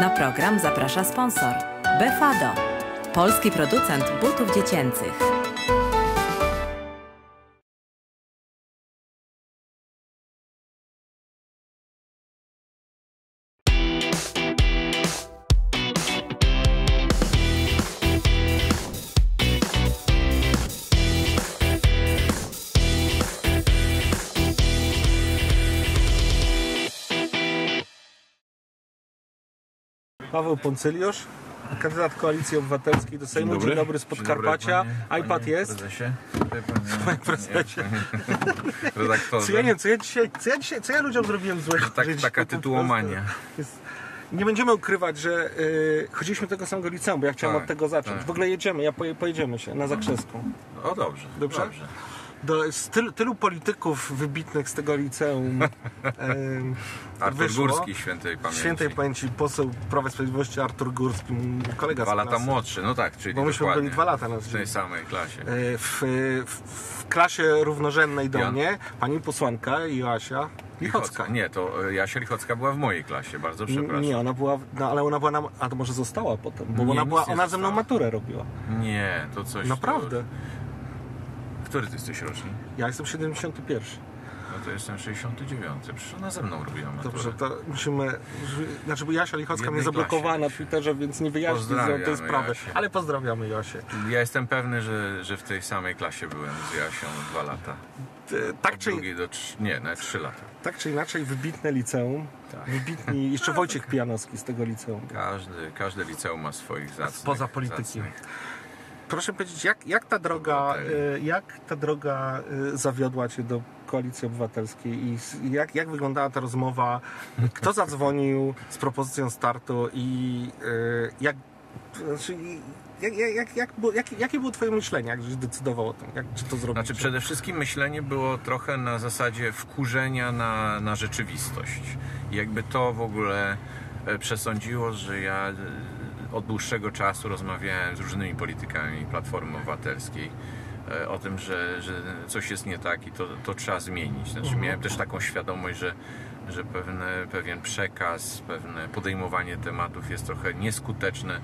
Na program zaprasza sponsor Befado, polski producent butów dziecięcych. Paweł Poncyljusz, kandydat Koalicji Obywatelskiej do Sejmu. Dzień dobry z Podkarpacia. iPad jest? Panie prezesie. Redaktorze. Co ja ludziom zrobiłem złego? Taka tytułomania. Nie będziemy ukrywać, że chodziliśmy do tego samego liceum, bo ja chciałem od tego zacząć. W ogóle jedziemy, pojedziemy się na Zakrzewską. O, dobrze. Tylu polityków wybitnych z tego liceum Artur Górski, świętej pamięci poseł Prawa i Sprawiedliwości, Artur Górski, kolega z klasy. 2 lata młodszy, no tak, czyli bo myśmy byli 2 lata w tej samej klasie. W klasie równorzędnej do mnie pani posłanka Joasia Lichocka. Nie, to Joasia Lichocka była w mojej klasie, bardzo przepraszam. Nie, ona była, no, ale ona była na... A to może została potem, bo nie, ona ze mną maturę robiła. Nie, to coś... Naprawdę. Który ty jesteś rocznik? Ja jestem 71. No to jestem 69. Przecież ona ze mną robiła maturę. Dobrze, to musimy... Bo Joasia Lichocka mnie zablokowała na Twitterze, więc nie wyjaśnię tej sprawy. Jasię. Ale pozdrawiamy Jasię. Ja jestem pewny, że w tej samej klasie byłem z Jasią 2 lata. Tak czy inaczej... Nie, nawet 3 lata. Tak czy inaczej, wybitne liceum. Tak. Wybitni... Jeszcze Wojciech Pijanowski z tego liceum. Każde liceum ma swoich zacnych. Poza polityki. Proszę powiedzieć, jak ta droga zawiodła cię do Koalicji Obywatelskiej i jak wyglądała ta rozmowa? Kto zadzwonił z propozycją startu i jakie było twoje myślenie, jak żeś decydował o tym, czy to zrobić? Znaczy, przede wszystkim myślenie było trochę na zasadzie wkurzenia na rzeczywistość. I jakby to w ogóle przesądziło, że ja... Od dłuższego czasu rozmawiałem z różnymi politykami Platformy Obywatelskiej o tym, że coś jest nie tak i to trzeba zmienić. Znaczy, miałem też taką świadomość, że pewien przekaz, pewne podejmowanie tematów jest trochę nieskuteczne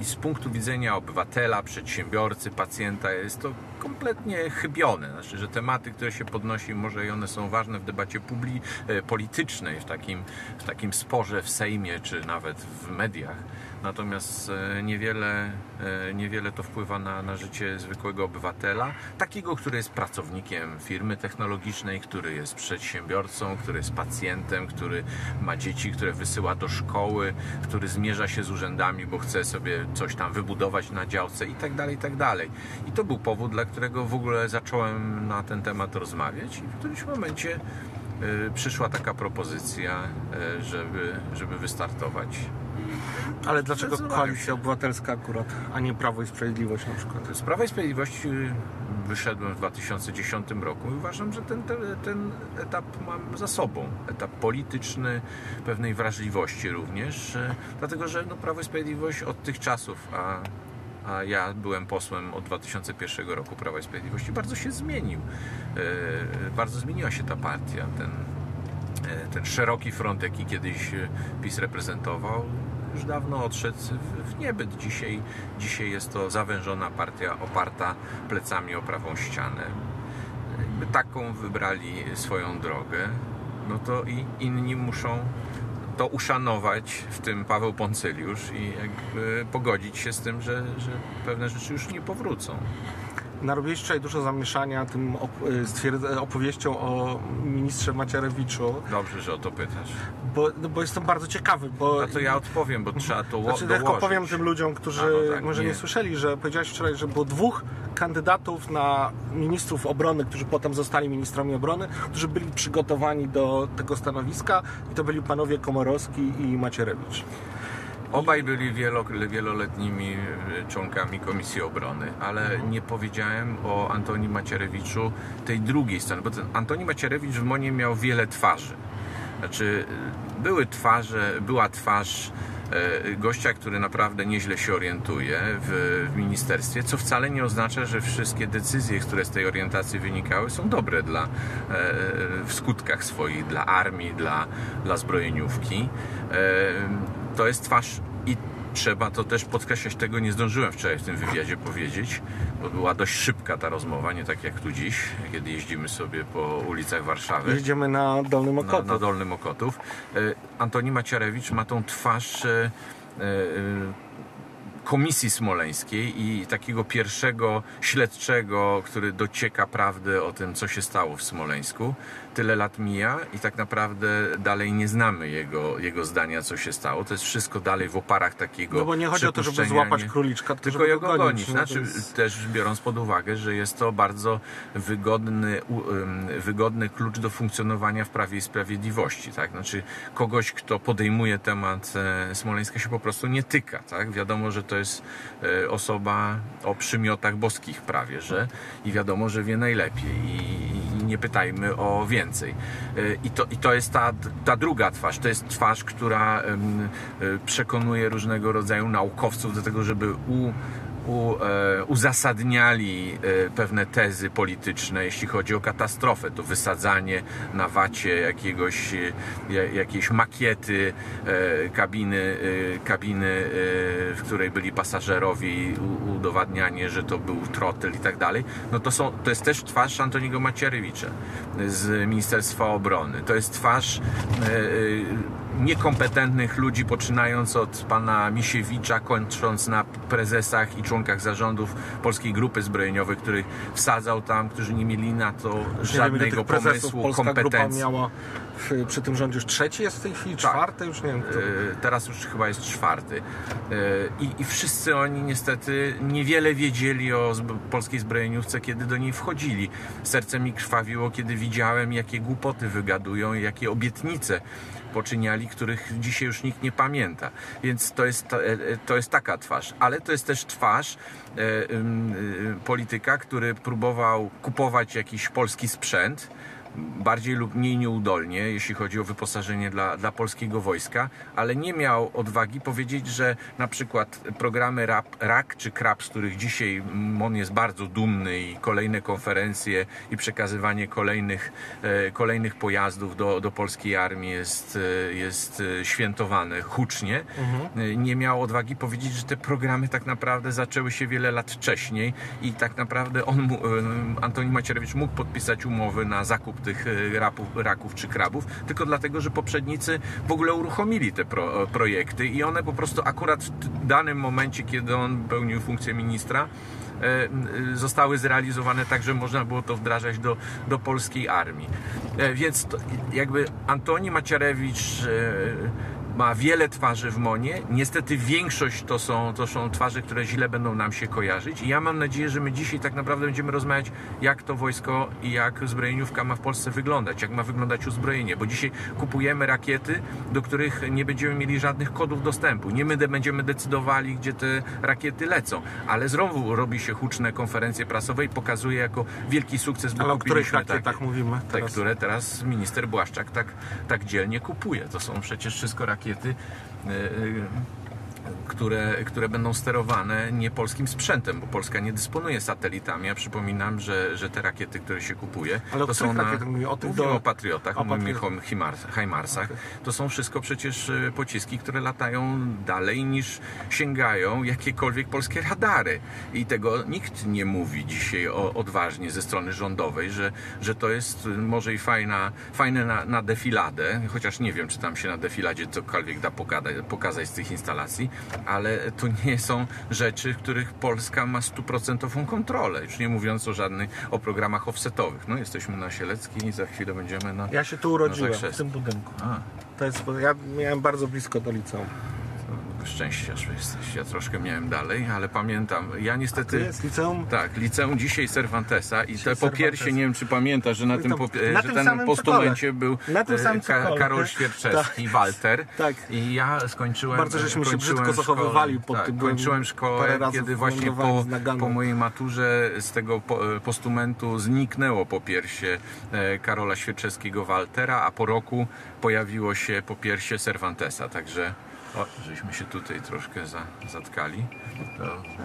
i z punktu widzenia obywatela, przedsiębiorcy, pacjenta jest to kompletnie chybione. Znaczy, że tematy, które się podnosi, może i one są ważne w debacie politycznej, w takim sporze w Sejmie, czy nawet w mediach. Natomiast niewiele to wpływa na życie zwykłego obywatela, takiego, który jest pracownikiem firmy technologicznej, który jest przedsiębiorcą, który jest pacjentem, który ma dzieci, które wysyła do szkoły, który zmierza się z urzędami, bo chce sobie coś tam wybudować na działce i tak dalej, i tak dalej. I to był powód, dla którego w ogóle zacząłem na ten temat rozmawiać i w którymś momencie przyszła taka propozycja, żeby wystartować. Ale dlaczego Koalicja Obywatelska akurat, a nie Prawo i Sprawiedliwość na przykład? Z Prawa i Sprawiedliwości wyszedłem w 2010 roku i uważam, że ten etap mam za sobą. Etap polityczny, pewnej wrażliwości również, dlatego że Prawo i Sprawiedliwość od tych czasów, a ja byłem posłem od 2001 roku Prawa i Sprawiedliwości, bardzo się zmienił. Bardzo zmieniła się ta partia. Ten szeroki front, jaki kiedyś PiS reprezentował, już dawno odszedł w niebyt. Dzisiaj jest to zawężona partia oparta plecami o prawą ścianę. Jakby taką wybrali swoją drogę, no to i inni muszą to uszanować, w tym Paweł Poncyljusz, i jakby pogodzić się z tym, że pewne rzeczy już nie powrócą. Narobiliście wczoraj dużo zamieszania tym opowieścią o ministrze Macierewiczu. Dobrze, że o to pytasz. Bo jestem bardzo ciekawy. A to ja odpowiem, bo trzeba to dołożyć. Tylko powiem tym ludziom, którzy nie słyszeli, że powiedziałeś wczoraj, że było 2 kandydatów na ministrów obrony, którzy potem zostali ministrami obrony, którzy byli przygotowani do tego stanowiska i to byli panowie Komorowski i Macierewicz. Obaj byli wieloletnimi członkami Komisji Obrony, ale nie powiedziałem o Antoni Macierewiczu tej drugiej strony, bo ten Antoni Macierewicz w MON-ie miał wiele twarzy. Znaczy, była twarz gościa, który naprawdę nieźle się orientuje w ministerstwie, co wcale nie oznacza, że wszystkie decyzje, które z tej orientacji wynikały, są dobre dla, w skutkach swoich dla armii, dla zbrojeniówki. To jest twarz i trzeba to też podkreślać, tego nie zdążyłem wczoraj w tym wywiadzie powiedzieć, bo była dość szybka ta rozmowa, nie tak jak tu dziś, kiedy jeździmy sobie po ulicach Warszawy. Jeździmy na Dolnym Okotów. Na Dolnym Okotów. Antoni Macierewicz ma tą twarz Komisji Smoleńskiej i takiego pierwszego śledczego, który docieka prawdy o tym, co się stało w Smoleńsku. Tyle lat mija i tak naprawdę dalej nie znamy jego zdania, co się stało. To jest wszystko dalej w oparach takiego. No bo nie chodzi o to, żeby złapać króliczka, tylko żeby go gonić. Znaczy, jest... Też biorąc pod uwagę, że jest to bardzo wygodny klucz do funkcjonowania w Prawie i Sprawiedliwości. Tak? Znaczy, kogoś, kto podejmuje temat Smoleńska, się po prostu nie tyka. Tak? Wiadomo, że to jest osoba o przymiotach boskich prawie, że i wiadomo, że wie najlepiej i nie pytajmy o więcej. I to jest ta druga twarz. To jest twarz, która przekonuje różnego rodzaju naukowców do tego, żeby uzasadniali pewne tezy polityczne, jeśli chodzi o katastrofę, to wysadzanie na wacie jakiejś makiety kabiny, w której byli pasażerowie, udowadnianie, że to był trotyl i tak dalej. No to jest też twarz Antoniego Macierewicza z Ministerstwa Obrony. To jest twarz niekompetentnych ludzi, poczynając od pana Misiewicza, kończąc na prezesach i członkach zarządów Polskiej Grupy Zbrojeniowej, których wsadzał tam, którzy nie mieli na to żadnego pomysłu, Polska kompetencji. Grupa miała przy tym rządzie już trzeci jest w tej chwili, tak. Czwarty już nie wiem. Teraz już chyba jest czwarty. I wszyscy oni niestety niewiele wiedzieli o polskiej zbrojeniówce, kiedy do niej wchodzili. Serce mi krwawiło, kiedy widziałem, jakie głupoty wygadują i jakie obietnice poczyniali, których dzisiaj już nikt nie pamięta. Więc to jest taka twarz. Ale to jest też twarz polityka, który próbował kupować jakiś polski sprzęt, bardziej lub mniej nieudolnie, jeśli chodzi o wyposażenie dla polskiego wojska, ale nie miał odwagi powiedzieć, że na przykład programy RAK czy Krap, z których dzisiaj MON jest bardzo dumny i kolejne konferencje i przekazywanie kolejnych pojazdów do polskiej armii jest świętowane hucznie. Nie miał odwagi powiedzieć, że te programy tak naprawdę zaczęły się wiele lat wcześniej i tak naprawdę Antoni Macierewicz mógł podpisać umowy na zakup tych raków czy krabów, tylko dlatego, że poprzednicy w ogóle uruchomili te projekty i one po prostu akurat w danym momencie, kiedy on pełnił funkcję ministra, zostały zrealizowane tak, że można było to wdrażać do polskiej armii. Więc to, jakby Antoni Macierewicz ma wiele twarzy w MON-ie. Niestety większość to są twarze, które źle będą nam się kojarzyć. I ja mam nadzieję, że my dzisiaj tak naprawdę będziemy rozmawiać, jak to wojsko i jak zbrojeniówka ma w Polsce wyglądać, jak ma wyglądać uzbrojenie. Bo dzisiaj kupujemy rakiety, do których nie będziemy mieli żadnych kodów dostępu. Nie my będziemy decydowali, gdzie te rakiety lecą. Ale znowu robi się huczne konferencje prasowe i pokazuje jako wielki sukces, bo kupiliśmy rakietach takie, mówimy teraz. Te, które teraz minister Błaszczak tak dzielnie kupuje. To są przecież wszystko rakiety, które będą sterowane nie polskim sprzętem, bo Polska nie dysponuje satelitami. Ja przypominam, że te rakiety, które się kupuje, ale to są o Patriotach, o Hymarsach. Okay. To są wszystko przecież pociski, które latają dalej niż sięgają jakiekolwiek polskie radary. I tego nikt nie mówi dzisiaj odważnie ze strony rządowej, że to jest może i fajne na defiladę, chociaż nie wiem, czy tam się na defiladzie cokolwiek da pokazać z tych instalacji, ale to nie są rzeczy, w których Polska ma 100% kontrolę, już nie mówiąc o programach offsetowych. No jesteśmy na Sielecki i za chwilę będziemy na... Ja się tu urodziłem, w tym budynku. To jest, ja miałem bardzo blisko do liceum. Szczęścia, że jesteś. Ja troszkę miałem dalej, ale pamiętam. Ja niestety... To jest liceum? Tak, liceum dzisiaj Cervantesa i te popiersie, nie wiem, czy pamiętasz, że na tym postumencie był Karol Świerczewski, Walter. Tak. I ja skończyłem... Bardzo żeśmy się brzydko zachowywali pod tym. Kończyłem szkołę, kiedy właśnie po mojej maturze z tego postumentu zniknęło popiersie Karola Świerczewskiego, Waltera, a po roku pojawiło się popiersie Cervantesa, także... O, żeśmy się tutaj troszkę zatkali.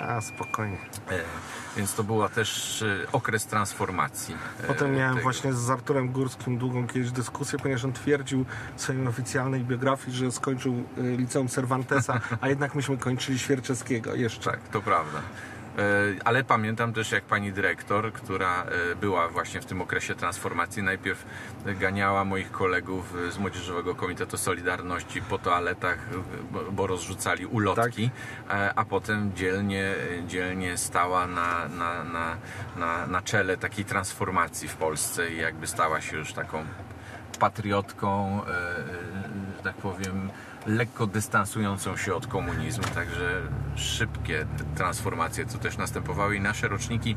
A, spokojnie. Więc to była też okres transformacji. Potem miałem tego. Właśnie z Arturem Górskim długą kiedyś dyskusję, ponieważ on twierdził w swojej oficjalnej biografii, że skończył liceum Cervantesa, a jednak myśmy kończyli Świerczewskiego jeszcze. Tak, to prawda. Ale pamiętam też, jak pani dyrektor, która była właśnie w tym okresie transformacji, najpierw ganiała moich kolegów z Młodzieżowego Komitetu Solidarności po toaletach, bo rozrzucali ulotki, tak. A potem dzielnie stała na czele takiej transformacji w Polsce i jakby stała się już taką patriotką, że tak powiem, lekko dystansującą się od komunizmu, także szybkie transformacje, co też następowały, i nasze roczniki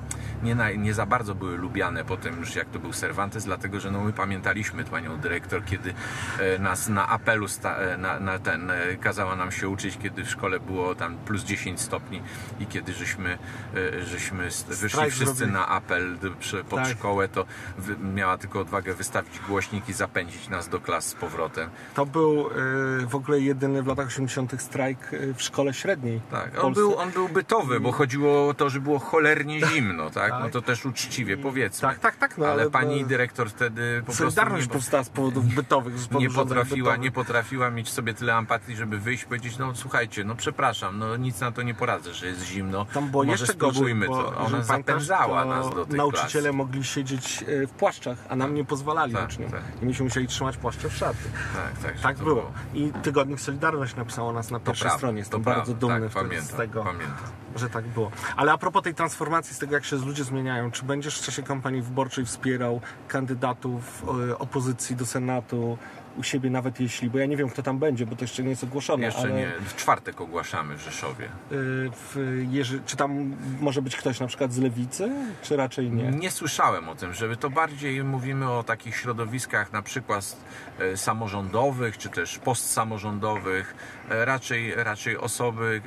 nie za bardzo były lubiane po tym już, jak to był Cervantes, dlatego że no, my pamiętaliśmy panią dyrektor, kiedy nas na apelu kazała nam się uczyć, kiedy w szkole było tam plus 10 stopni i kiedy żeśmy wyszli wszyscy na apel pod szkołę, to miała tylko odwagę wystawić głośnik i zapędzić nas do klas z powrotem. To był w ogóle jedyny w latach 80. strajk w szkole średniej. Tak. On był bytowy, bo chodziło o to, że było cholernie zimno, tak? No to też uczciwie powiedzmy. Tak. No, ale pani dyrektor wtedy po Solidarność prostu powstała z powodów bytowych. Nie potrafiła mieć sobie tyle empatii, żeby wyjść i powiedzieć, no słuchajcie, no przepraszam, no nic na to nie poradzę, że jest zimno. Tam było może jeszcze spróbujmy gorzej, to. Ona zapędzała nas do tej nauczyciele klasy. Mogli siedzieć w płaszczach, a nam nie pozwalali uczniom. Tak. I myśmy musieli trzymać płaszcze w szatce. Tak było. I tygodnik Solidarność napisało nas na pierwszej stronie. Jestem bardzo dumny z tego, że tak było. Ale a propos tej transformacji, z tego jak się ludzie zmieniają, czy będziesz w czasie kampanii wyborczej wspierał kandydatów opozycji do Senatu u siebie, nawet jeśli, bo ja nie wiem, kto tam będzie, bo to jeszcze nie jest ogłoszone. Jeszcze ale... nie. W czwartek ogłaszamy w Rzeszowie. Czy tam może być ktoś na przykład z Lewicy, czy raczej nie? Nie słyszałem o tym, żeby to bardziej mówimy o takich środowiskach na przykład samorządowych, czy też postsamorządowych. Raczej osoby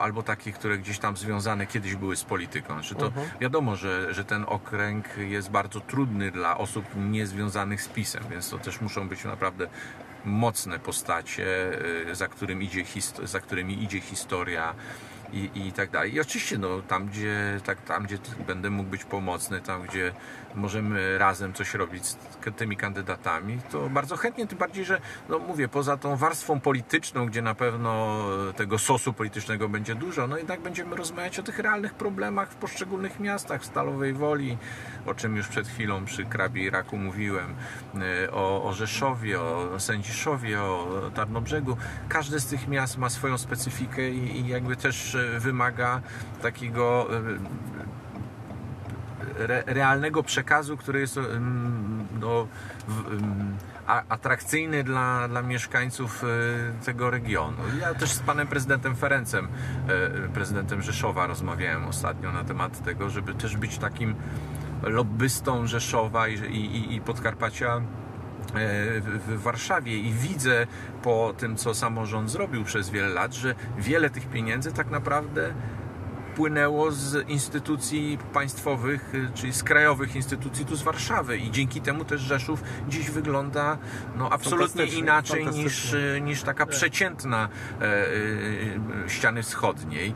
albo takie, które gdzieś tam związane kiedyś były z polityką. Czy to wiadomo, że ten okręg jest bardzo trudny dla osób niezwiązanych z PiS-em, więc to też muszą być naprawdę mocne postacie, za którymi idzie historia i tak dalej. I oczywiście no, tam, gdzie będę mógł być pomocny, tam, gdzie możemy razem coś robić z tymi kandydatami, to bardzo chętnie, tym bardziej, że no, mówię, poza tą warstwą polityczną, gdzie na pewno tego sosu politycznego będzie dużo, no jednak będziemy rozmawiać o tych realnych problemach w poszczególnych miastach, w Stalowej Woli, o czym już przed chwilą przy Krabie i Raku mówiłem, o Rzeszowie, o Sędziszowie, o Tarnobrzegu. Każde z tych miast ma swoją specyfikę i jakby też wymaga takiego realnego przekazu, który jest atrakcyjny dla mieszkańców tego regionu. Ja też z panem prezydentem Ferencem, prezydentem Rzeszowa, rozmawiałem ostatnio na temat tego, żeby też być takim lobbystą Rzeszowa i Podkarpacia w Warszawie, i widzę po tym, co samorząd zrobił przez wiele lat, że wiele tych pieniędzy tak naprawdę płynęło z instytucji państwowych, czyli z krajowych instytucji tu z Warszawy, i dzięki temu też Rzeszów dziś wygląda no, absolutnie inaczej niż taka przeciętna ściany wschodniej.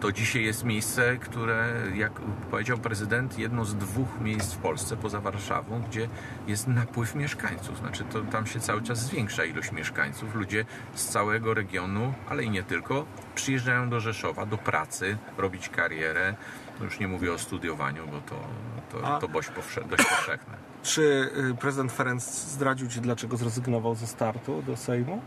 To dzisiaj jest miejsce, które, jak powiedział prezydent, jedno z dwóch miejsc w Polsce poza Warszawą, gdzie jest napływ mieszkańców. Znaczy to tam się cały czas zwiększa ilość mieszkańców. Ludzie z całego regionu, ale i nie tylko, przyjeżdżają do Rzeszowa, do pracy, robić karierę. No już nie mówię o studiowaniu, bo to dość powszechne. Czy prezydent Ferenc zdradził ci, dlaczego zrezygnował ze startu do Sejmu?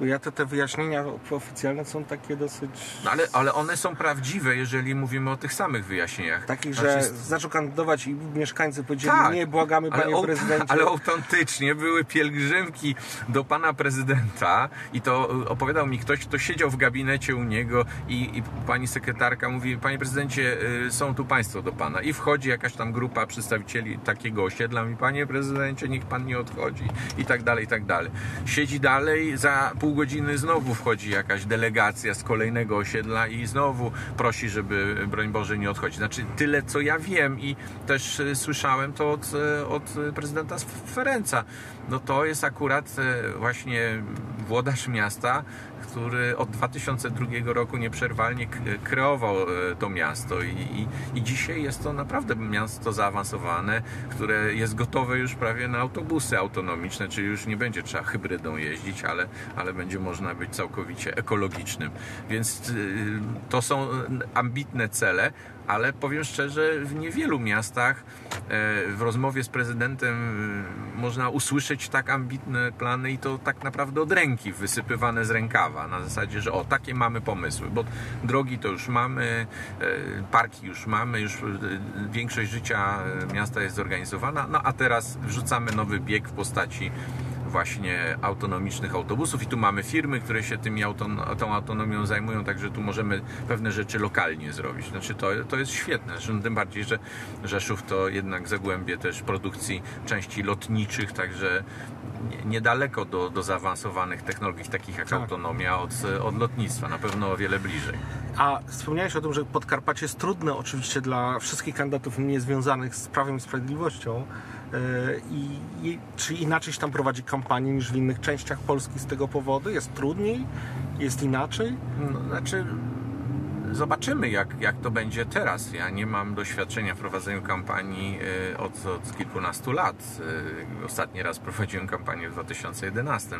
Bo ja te wyjaśnienia oficjalne są takie dosyć... No ale one są prawdziwe, jeżeli mówimy o tych samych wyjaśnieniach. Takich, że zaczął kandydować i mieszkańcy powiedzieli, tak, nie, błagamy panie prezydencie. Ale autentycznie były pielgrzymki do pana prezydenta i to opowiadał mi ktoś, kto siedział w gabinecie u niego i pani sekretarka mówi, panie prezydencie, są tu państwo do pana. I wchodzi jakaś tam grupa przedstawicieli takiego osiedla, mi panie prezydencie, niech pan nie odchodzi. I tak dalej, i tak dalej. Siedzi dalej, za pół godziny znowu wchodzi jakaś delegacja z kolejnego osiedla i znowu prosi, żeby broń Boże nie odchodzić. Znaczy tyle, co ja wiem i też słyszałem to od prezydenta Ferenca. no to jest akurat właśnie włodarz miasta, który od 2002 roku nieprzerwalnie kreował to miasto i dzisiaj jest to naprawdę miasto zaawansowane, które jest gotowe już prawie na autobusy autonomiczne, czyli już nie będzie trzeba hybrydą jeździć, ale będzie można być całkowicie ekologicznym. Więc to są ambitne cele, ale powiem szczerze, w niewielu miastach w rozmowie z prezydentem można usłyszeć tak ambitne plany i to tak naprawdę od ręki, wysypywane z rękawa, na zasadzie, że o, takie mamy pomysły, bo drogi to już mamy, parki już mamy, już większość życia miasta jest zorganizowana, no a teraz wrzucamy nowy bieg w postaci właśnie autonomicznych autobusów i tu mamy firmy, które się tą autonomią zajmują, także tu możemy pewne rzeczy lokalnie zrobić. Znaczy to jest świetne, zresztą tym bardziej, że Rzeszów to jednak zagłębie też produkcji części lotniczych, także niedaleko do zaawansowanych technologii takich jak autonomia od lotnictwa, na pewno o wiele bliżej. A wspomniałeś o tym, że Podkarpacie jest trudne oczywiście dla wszystkich kandydatów niezwiązanych z Prawem i Sprawiedliwością, czy inaczej się tam prowadzi kampanię niż w innych częściach Polski z tego powodu? Jest trudniej? Jest inaczej? No, znaczy zobaczymy jak to będzie teraz. Ja nie mam doświadczenia w prowadzeniu kampanii od kilkunastu lat. Ostatni raz prowadziłem kampanię w 2011.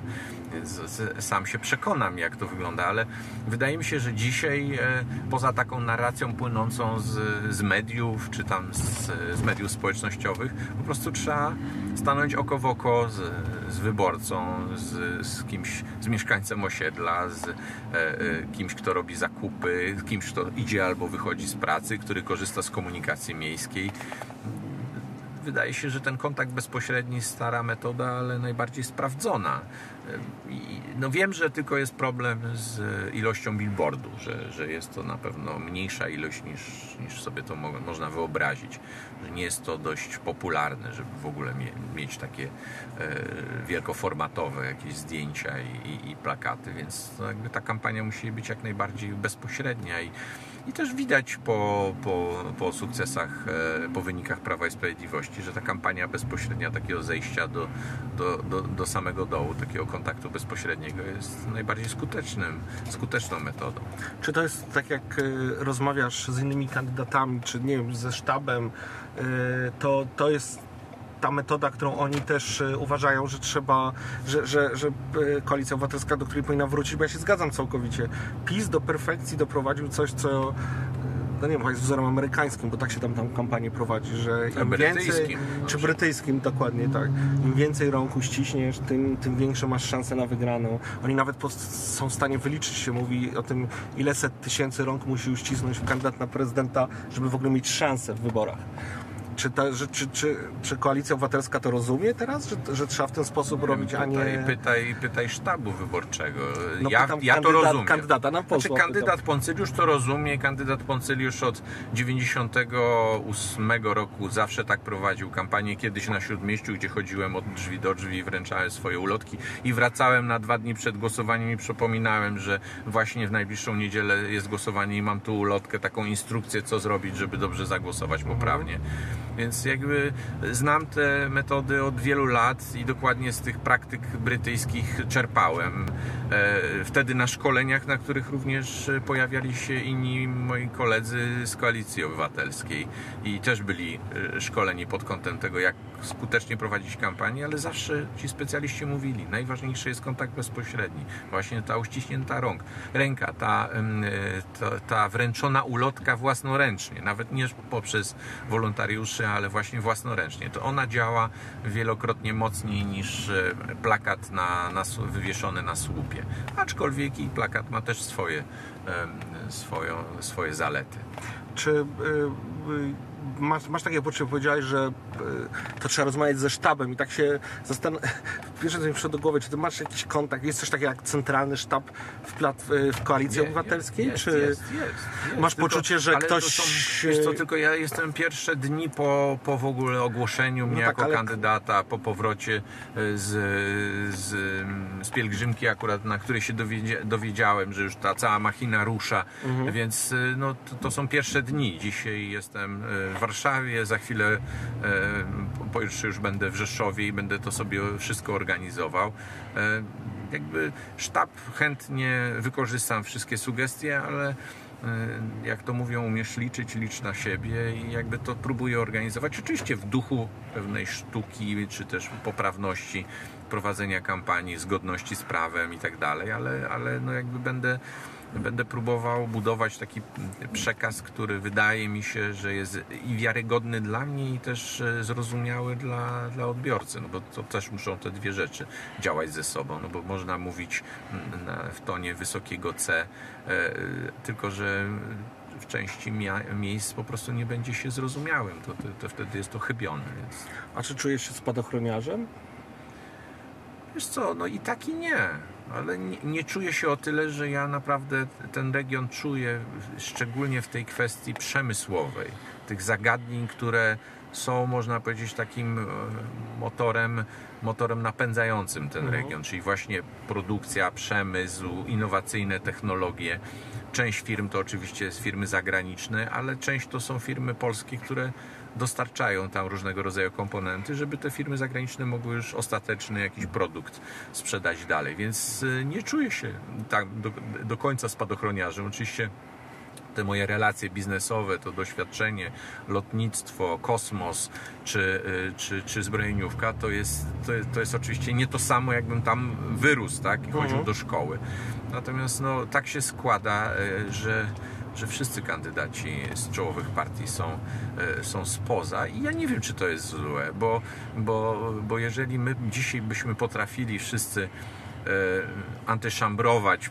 Sam się przekonam, jak to wygląda, ale wydaje mi się, że dzisiaj poza taką narracją płynącą z mediów, czy tam z mediów społecznościowych, po prostu trzeba stanąć oko w oko z wyborcą, z kimś, z mieszkańcem osiedla, z kimś, kto robi zakupy, z kimś, kto idzie albo wychodzi z pracy, który korzysta z komunikacji miejskiej. Wydaje się, że ten kontakt bezpośredni, stara metoda, ale najbardziej sprawdzona. No wiem, że tylko jest problem z ilością billboardu, że jest to na pewno mniejsza ilość niż sobie to można wyobrazić, że nie jest to dość popularne, żeby w ogóle mieć takie wielkoformatowe jakieś zdjęcia i plakaty, więc no jakby ta kampania musi być jak najbardziej bezpośrednia i też widać po sukcesach, po wynikach Prawa i Sprawiedliwości, że ta kampania bezpośrednia takiego zejścia do samego dołu, takiego kontaktu bezpośredniego jest najbardziej skuteczną metodą. Czy to jest tak, jak rozmawiasz z innymi kandydatami, czy nie wiem, ze sztabem, to jest ta metoda, którą oni też uważają, że trzeba, że Koalicja Obywatelska, do której powinna wrócić, bo ja się zgadzam całkowicie. PiS do perfekcji doprowadził coś, co no nie wiem, chyba jest wzorem amerykańskim, bo tak się tam kampanię prowadzi, że im więcej, czy brytyjskim dokładnie tak, im więcej rąk uściśniesz, tym większe masz szansę na wygraną. Oni nawet są w stanie wyliczyć się, mówi o tym, ile set tysięcy rąk musi uścisnąć kandydat na prezydenta, żeby w ogóle mieć szansę w wyborach. Czy Koalicja Obywatelska to rozumie teraz, że trzeba w ten sposób robić, a nie... Pytaj sztabu wyborczego. No, ja to rozumiem. Kandydata na posła. Znaczy, kandydat Poncyljusz to rozumie. Kandydat Poncyljusz od 98 roku zawsze tak prowadził kampanię. Kiedyś na Śródmieściu, gdzie chodziłem od drzwi do drzwi, wręczałem swoje ulotki i wracałem na 2 dni przed głosowaniem i przypominałem, że właśnie w najbliższą niedzielę jest głosowanie i mam tu ulotkę, taką instrukcję, co zrobić, żeby dobrze zagłosować poprawnie. Więc jakby znam te metody od wielu lat i dokładnie z tych praktyk brytyjskich czerpałem. Wtedy na szkoleniach, na których również pojawiali się inni moi koledzy z Koalicji Obywatelskiej i też byli szkoleni pod kątem tego, jak skutecznie prowadzić kampanię, ale zawsze ci specjaliści mówili, najważniejszy jest kontakt bezpośredni, właśnie ta uściśnięta ręka, ta wręczona ulotka własnoręcznie, nawet nie poprzez wolontariuszy, ale właśnie własnoręcznie. To ona działa wielokrotnie mocniej niż plakat wywieszony na słupie. Aczkolwiek i plakat ma też swoje zalety. Czy masz takie poczucie, powiedziałeś, że to trzeba rozmawiać ze sztabem i tak się pierwsze co mi przyszło do głowy, czy ty masz jakiś kontakt, jest coś takiego jak centralny sztab w Koalicji Obywatelskiej? Jest. Masz tylko poczucie, że ktoś... Wiesz co, tylko ja jestem pierwsze dni po w ogóle ogłoszeniu mnie kandydata, po powrocie z pielgrzymki akurat, na której się dowiedziałem, że już ta cała machina rusza, więc no, to są pierwsze dni. Dzisiaj jestem w Warszawie, za chwilę pojutrze już będę w Rzeszowie i będę to sobie wszystko organizował. Jakby sztab chętnie wykorzystam wszystkie sugestie, ale jak to mówią, umiesz liczyć, licz na siebie i jakby to próbuję organizować. Oczywiście w duchu pewnej sztuki, czy też poprawności prowadzenia kampanii, zgodności z prawem i tak dalej, ale no jakby będę próbował budować taki przekaz, który wydaje mi się, że jest i wiarygodny dla mnie i też zrozumiały dla odbiorcy, no bo to też muszą te dwie rzeczy działać ze sobą, no bo można mówić w tonie wysokiego C, tylko że w części miejsc po prostu nie będzie się zrozumiałym, to wtedy jest to chybione. Więc... A czy czujesz się spadochroniarzem? Wiesz co, no i tak i nie. Ale nie czuję się o tyle, że ja naprawdę ten region czuję, szczególnie w tej kwestii przemysłowej, tych zagadnień, które są, można powiedzieć, takim motorem napędzającym ten region, czyli właśnie produkcja, przemysł, innowacyjne technologie. Część firm to oczywiście jest firmy zagraniczne, ale część to są firmy polskie, które dostarczają tam różnego rodzaju komponenty, żeby te firmy zagraniczne mogły już ostateczny jakiś produkt sprzedać dalej. Więc nie czuję się tak do końca spadochroniarzem. Oczywiście te moje relacje biznesowe, to doświadczenie, lotnictwo, kosmos czy zbrojeniówka, to jest oczywiście nie to samo, jakbym tam wyrósł, tak, i chodził do szkoły. Natomiast no, tak się składa, że wszyscy kandydaci z czołowych partii są spoza i ja nie wiem, czy to jest złe, bo jeżeli my dzisiaj byśmy potrafili wszyscy antyszambrować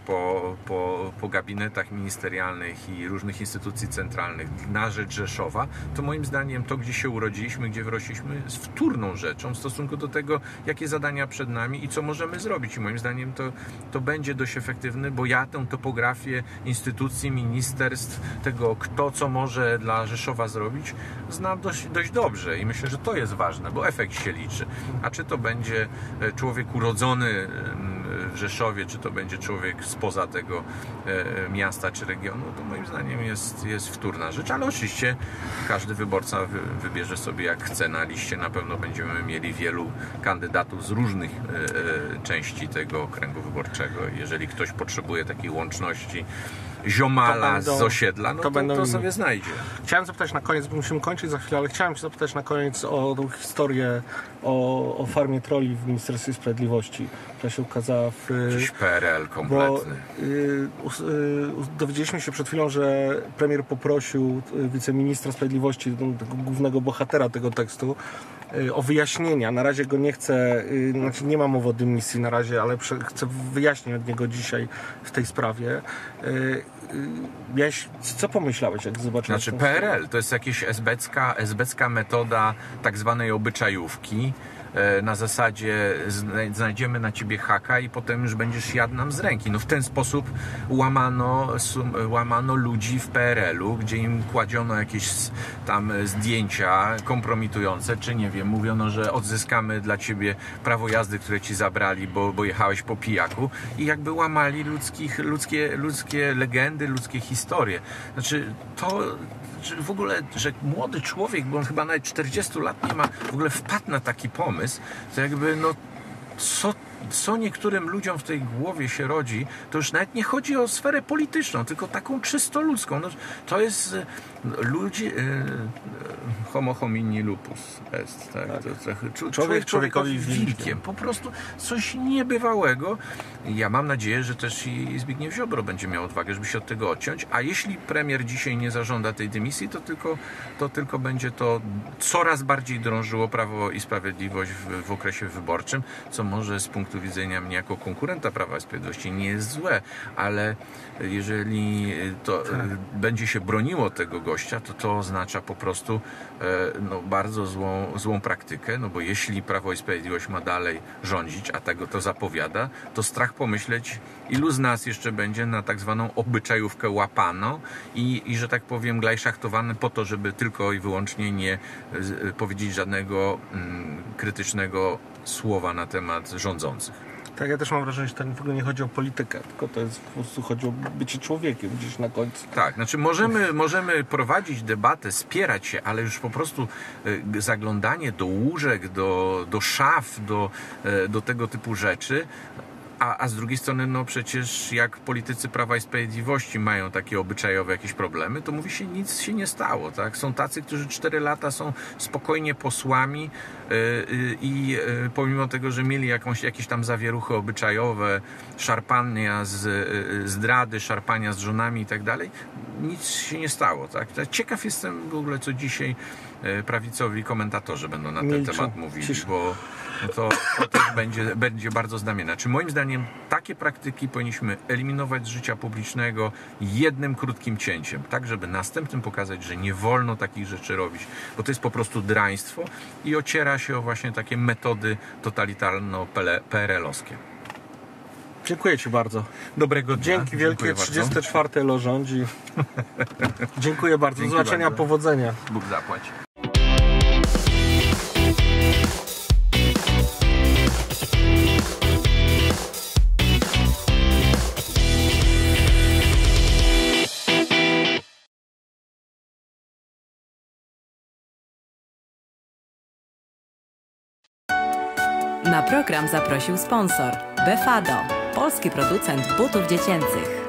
po gabinetach ministerialnych i różnych instytucji centralnych na rzecz Rzeszowa, to moim zdaniem to, gdzie się urodziliśmy, gdzie wyrośliśmy, jest wtórną rzeczą w stosunku do tego, jakie zadania przed nami i co możemy zrobić. I moim zdaniem to będzie dość efektywne, bo ja tę topografię instytucji, ministerstw, tego kto co może dla Rzeszowa zrobić, znam dość dobrze i myślę, że to jest ważne, bo efekt się liczy. A czy to będzie człowiek urodzony w Rzeszowie, czy to będzie człowiek spoza tego miasta czy regionu, to moim zdaniem jest wtórna rzecz, ale oczywiście każdy wyborca wybierze sobie jak chce na liście. Na pewno będziemy mieli wielu kandydatów z różnych części tego okręgu wyborczego. Jeżeli ktoś potrzebuje takiej łączności ziomala z osiedla, no to sobie znajdzie. Chciałem zapytać na koniec, bo musimy kończyć za chwilę, ale chciałem cię zapytać na koniec o tą historię o farmie trolli w Ministerstwie Sprawiedliwości, która się ukazała w... Jakiś PRL kompletny. Bo, dowiedzieliśmy się przed chwilą, że premier poprosił wiceministra sprawiedliwości, tego głównego bohatera tego tekstu, o wyjaśnienia. Na razie go nie chce, znaczy nie ma mowy o dymisji na razie, ale chcę wyjaśnić od niego dzisiaj w tej sprawie. Co pomyślałeś, jak zobaczyłeś? Znaczy PRL to jest jakaś esbecka metoda tak zwanej obyczajówki. Na zasadzie znajdziemy na ciebie haka i potem już będziesz jadł nam z ręki. No w ten sposób łamano ludzi w PRL-u, gdzie im kładziono jakieś tam zdjęcia kompromitujące, czy nie wiem, mówiono, że odzyskamy dla ciebie prawo jazdy, które ci zabrali, bo jechałeś po pijaku, i jakby łamali ludzkie legendy, ludzkie historie. Znaczy to... w ogóle, że młody człowiek, bo on chyba nawet 40 lat nie ma, w ogóle wpadł na taki pomysł, to jakby no co niektórym ludziom w tej głowie się rodzi, to już nawet nie chodzi o sferę polityczną, tylko taką czysto ludzką. No, to jest ludzi... homo homini lupus est. Tak? Tak. Człowiek człowiekowi wilkiem. Po prostu coś niebywałego. Ja mam nadzieję, że też i Zbigniew Ziobro będzie miał odwagę, żeby się od tego odciąć. A jeśli premier dzisiaj nie zażąda tej dymisji, to tylko będzie to coraz bardziej drążyło Prawo i Sprawiedliwość w okresie wyborczym, co może z punktu widzenia mnie jako konkurenta Prawa i Sprawiedliwości nie jest złe, ale jeżeli to będzie się broniło tego gościa, to oznacza po prostu bardzo złą praktykę, no bo jeśli Prawo i Sprawiedliwość ma dalej rządzić, a tego to zapowiada, to strach pomyśleć, ilu z nas jeszcze będzie na tak zwaną obyczajówkę łapano i że tak powiem glajszachtowane po to, żeby tylko i wyłącznie nie powiedzieć żadnego krytycznego słowa na temat rządzących. Tak, ja też mam wrażenie, że to w ogóle nie chodzi o politykę, tylko to jest po prostu chodzi o bycie człowiekiem gdzieś na końcu. Tak, znaczy możemy prowadzić debatę, spierać się, ale już po prostu zaglądanie do łóżek, do szaf, do tego typu rzeczy. A z drugiej strony, no przecież jak politycy Prawa i Sprawiedliwości mają takie obyczajowe jakieś problemy, to mówi się, nic się nie stało, tak? Są tacy, którzy 4 lata są spokojnie posłami i pomimo tego, że mieli jakieś tam zawieruchy obyczajowe, szarpania z zdrady, szarpania z żonami i tak dalej, nic się nie stało, tak? Ciekaw jestem w ogóle, co dzisiaj prawicowi komentatorzy będą na ten temat mówili, bo to też będzie bardzo znamienne. Czy moim zdaniem takie praktyki powinniśmy eliminować z życia publicznego jednym krótkim cięciem, tak żeby następnym pokazać, że nie wolno takich rzeczy robić, bo to jest po prostu draństwo i ociera się o właśnie takie metody totalitarno-PRL-owskie. Dziękuję Ci bardzo. Dobrego dnia. Dzięki wielkie. 34. Elo rządzi. Dziękuję bardzo. Do zobaczenia. Bardzo. Powodzenia. Bóg zapłać. Na program zaprosił sponsor Befado, polski producent butów dziecięcych.